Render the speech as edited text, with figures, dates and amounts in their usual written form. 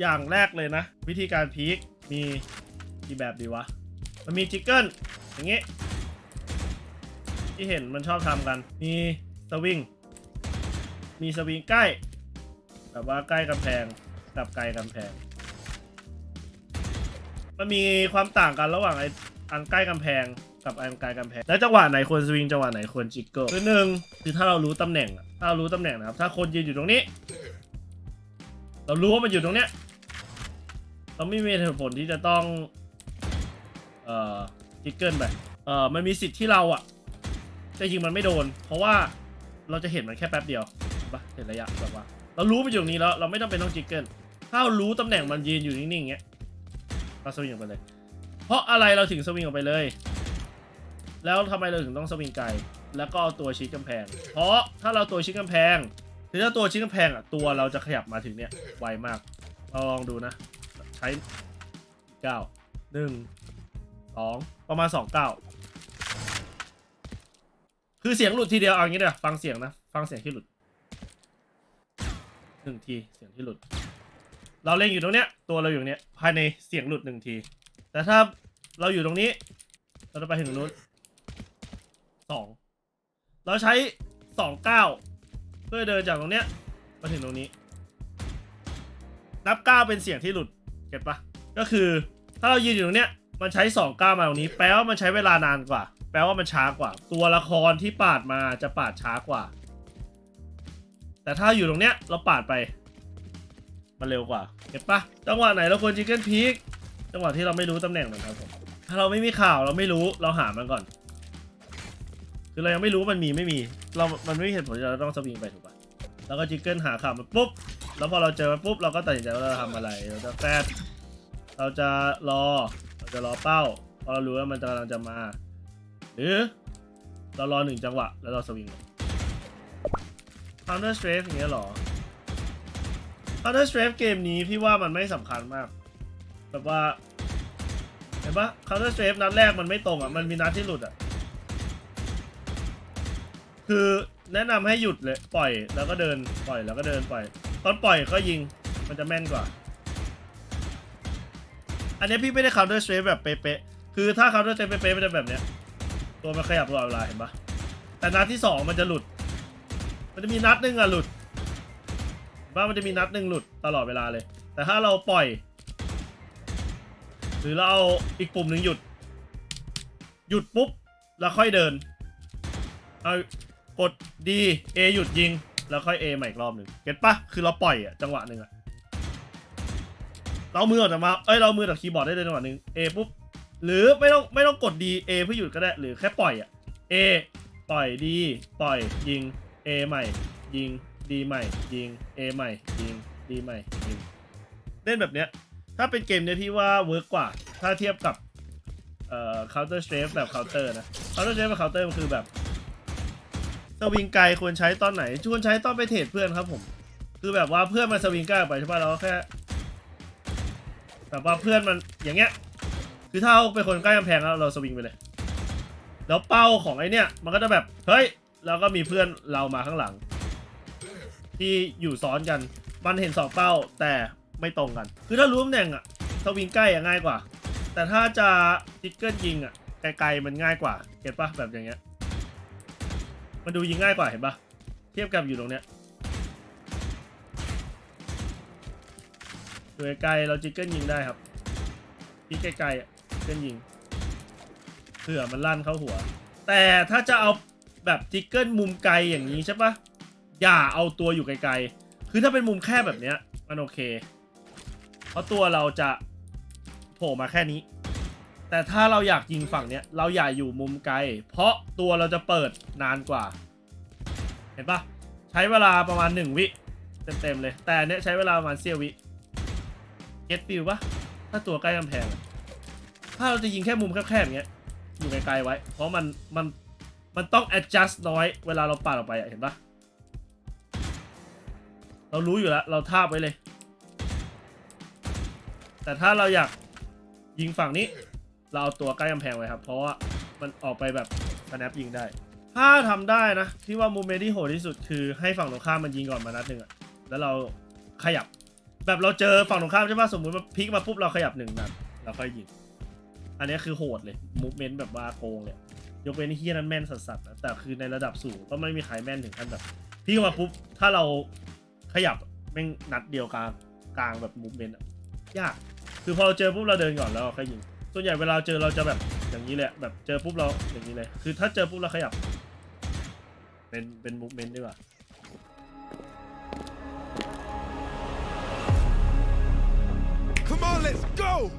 อย่างแรกเลยนะวิธีการพีคมีกี่แบบดีวะมันมีจิกเกิลอย่างงี้ที่เห็นมันชอบทำกันมีสวิงใกล้แบบว่าใกล้กำแพงกับไกลกำแพงมันมีความต่างกันระหว่างอันใกล้กำแพงกับอันไกลกำแพงแล้วจังหวะไหนควรสวิงจังหวะไหนควรจิกเกิลคือหนึ่งคือถ้าเรารู้ตำแหน่งนะครับถ้าคนยืนอยู่ตรงนี้เรารู้ว่ามันอยู่ตรงเนี้ยเราไม่มีเหตุผลที่จะต้องจิกเกิลไปมันมีสิทธิ์ที่เราอ่ะจะยิงมันไม่โดนเพราะว่าเราจะเห็นมันแค่แป๊บเดียวเห็นระยะแบบว่าเรารู้มันอยู่ตรงนี้แล้วเราไม่ต้องเป็นต้องจิกเกิลถ้ารู้ตำแหน่งมันยืนอยู่นิ่งๆเงี้ยเราสวิงออกไปเลยเพราะอะไรเราถึงสวิงออกไปเลยแล้วทำไมเราถึงต้องสวิงไกลแล้วก็เอาตัวชิดกำแพงเพราะถ้าเราตัวชิดกำแพงคือถ้าตัวชิดกำแพงอ่ะตัวเราจะขยับมาถึงเนี่ยไวมากเราลองดูนะใช้ก้าวหนึ่งสองประมาณ2ก้าวคือเสียงหลุดทีเดียวเอางี้เดี๋ยวฟังเสียงนะฟังเสียงที่หลุดหนึ่งทีเสียงที่หลุดเราเล่นอยู่ตรงเนี้ยตัวเราอยู่เนี้ยภายในเสียงหลุดหนึ่งทีแต่ถ้าเราอยู่ตรงนี้เราจะไปถึงนู้น2เราใช้2ก้าวเพื่อเดินจากตรงเนี้ยมาถึงตรงนี้นับก้าวเป็นเสียงที่หลุดเก็ตปะก็คือถ้าเรายืนอยู่ตรงเนี้ยมันใช้2ก้าวมาตรงนี้แปลว่ามันใช้เวลานานกว่าแปลว่ามันช้ากว่าตัวละครที่ปาดมาจะปาดช้ากว่าแต่ถ้าอยู่ตรงเนี้ยเราปาดไปมันเร็วกว่าเห็นปะจังหวะไหนเราควรจิกเกิลพีคจังหวะที่เราไม่รู้ตำแหน่งเหมือนกันผมถ้าเราไม่มีข่าวเราไม่รู้เราหามันก่อนคือเรายังไม่รู้มันมีไม่มีเรามันไม่มีเหตุผลที่เราต้องสวิงไปถูกปะแล้วก็จิกเกิลหาข่าวมันปุ๊บแล้วพอเราเจอมันปุ๊บเราก็ตัดสินใจว่าเราทำอะไรเราจะแฟดเราจะรอเป้าพอเรารู้ว่ามันกำลังจะมาหรือเรารอ1จังหวะแล้วเราสวิงCounter Strafe อย่างเงี้ยหรอ Counter Strafe เกมนี้พี่ว่ามันไม่สำคัญมากแบบว่าเห็นปะ Counter Strafe นัดแรกมันไม่ตรงอ่ะมันมีนัดที่หลุดอ่ะคือแนะนำให้หยุดเลยปล่อยแล้วก็เดินปล่อยแล้วก็เดินปล่อยตอนปล่อยก็ยิงมันจะแม่นกว่าอันนี้พี่ไม่ได้ Counter Strafe แบบเป๊ะๆคือถ้า Counter Strafe เป๊ะๆมันจะแบบเนี้ยตัวมันขยับตลอดเวลาเห็นปะแต่นัดที่2มันจะหลุดมันจะมีนัดหนึ่งอะหลุดบ้ามันจะมีนัดหนึ่งหลุดตลอดเวลาเลยแต่ถ้าเราปล่อยหรือเราเอาอีกปุ่มหนึ่งหยุดปุ๊บแล้วค่อยเดินเอากด D A หยุดยิงแล้วค่อย A ใหม่อีกรอบหนึ่งเก็ตปะคือเราปล่อยอะจังหวะหนึ่งอะเรามือออกมาเรามือจากคีย์บอร์ดได้เลยจังหวะหนึ่ง A ปุ๊บหรือไม่ต้องกด D A เพื่อหยุดก็ได้หรือแค่ปล่อยอะ A ปล่อย D ปล่อยยิงA ใหม่ยิง D ใหม่ยิง A ใหม่ยิง D ใหม่ยิงเล่นแบบเนี้ยถ้าเป็นเกมเนี้ยพี่ว่าเวิร์กกว่าถ้าเทียบกับCounter Strafe แบบ Counter นะ Counter Strafe แบบ Counter มันคือแบบสวิงไกลควรใช้ตอนไหนชวนใช้ตอนไปเทรดเพื่อนครับผมคือแบบว่าเพื่อนมันสวิงไกลไปใช่ป่ะเราแค่แบบว่าเพื่อนมันอย่างเงี้ยคือถ้าเราเป็นคนใกล้กำแพงแล้วเราสวิงไปเลยแล้วเป้าของไอเนี้ยมันก็จะแบบเฮ้ยแล้วก็มีเพื่อนเรามาข้างหลังที่อยู่ซ้อนกันมันเห็น2เป้าแต่ไม่ตรงกันคือถ้ารู้ตำแหน่งอะสวิงใกล้อะง่ายกว่าแต่ถ้าจะจิกเกิลยิงอะไกลๆมันง่ายกว่าเก็ตปะแบบอย่างเงี้ยมันดูยิงง่ายกว่าเห็นปะเทียบกับอยู่ตรงเนี้ยดูไกลเราจิกเกิลยิงได้ครับที่ไกลๆอะจิกเกิลยิงเผื่อมันลั่นเข้าหัวแต่ถ้าจะเอาแบบจิกเกิลมุมไกลอย่างนี้ใช่ปะอย่าเอาตัวอยู่ไกลๆคือถ้าเป็นมุมแคบแบบเนี้ยมันโอเคเพราะตัวเราจะโผล่มาแค่นี้แต่ถ้าเราอยากยิงฝั่งเนี้ยเราอย่าอยู่มุมไกลเพราะตัวเราจะเปิดนานกว่าเห็นปะใช้เวลาประมาณ1วิเต็มๆเลยแต่เนี้ยใช้เวลาประมาณเสี้ยววิเก็ตฟิวปะถ้าตัวใกล้กำแพงถ้าเราจะยิงแค่มุมแคบๆอย่างเงี้ยอยู่ไกลๆไว้เพราะมันต้อง adjust น้อยเวลาเราปาดออกไปเห็นปะเรารู้อยู่แล้วเราท่าไว้เลยแต่ถ้าเราอยากยิงฝั่งนี้เราเอาตัวใกล้กำแพงไว้ครับเพราะว่ามันออกไปแบบ snap ยิงได้ถ้าทำได้นะที่ว่ามูเมนต์ที่โหดที่สุดคือให้ฝั่งตรงข้ามมันยิงก่อนมานัดหนึ่งแล้วเราขยับ แบบเราเจอฝั่งตรงข้ามใช่ป่ะสมมุติมันพลิกมาปุ๊บเราขยับหนึ่งนัดเราค่อยยิงอันนี้คือโหดเลยมูฟเมนต์แบบว่าโกงเลยยกเว้นเฮียนั้นแม่นสัสๆนะแต่คือในระดับสูงก็ไม่มีใครแม่นถึงขั้นแบบพลิกมาปุ๊บถ้าเราขยับแม่งนัดเดียวกลางแบบมูฟเมนต์ยากคือพอเราเจอปุ๊บเราเดินก่อนแล้วเราค่อยยิงส่วนใหญ่เวลาเจอเราจะแบบอย่างนี้แหละแบบเจอปุ๊บเราอย่างนี้เลยคือถ้าเจอปุ๊บเราขยับเป็นมูฟเมนต์ดีกว่าCome on, let's go!